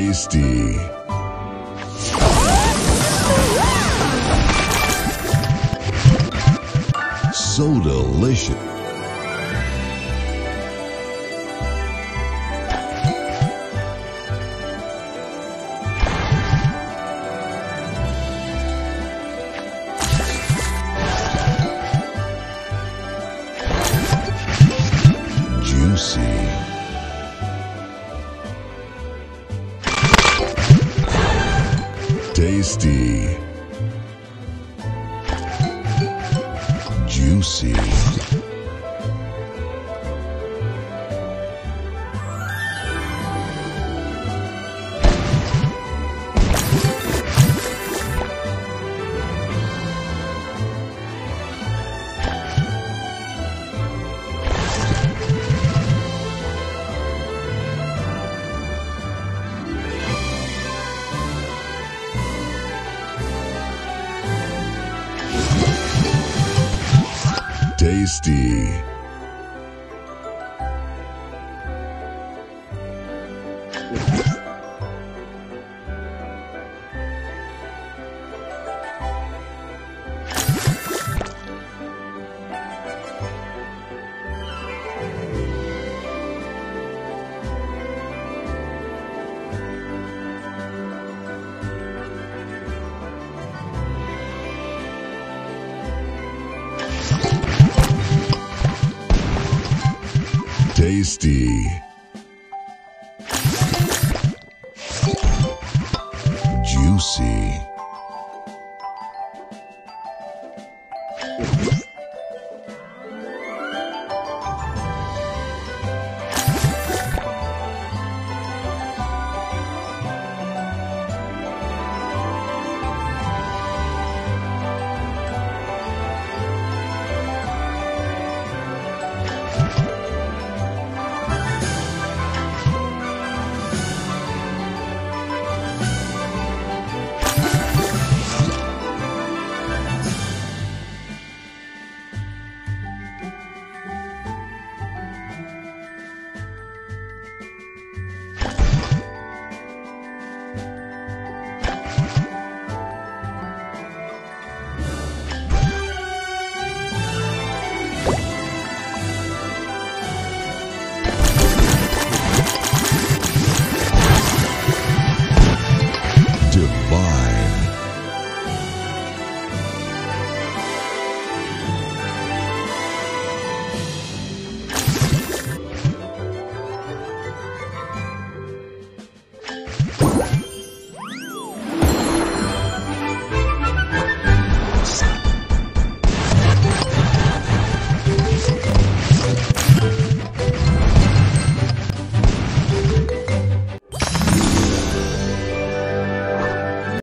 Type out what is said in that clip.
tasty. So delicious. Juicy. Tasty. Juicy. Tasty. Tasty. Juicy.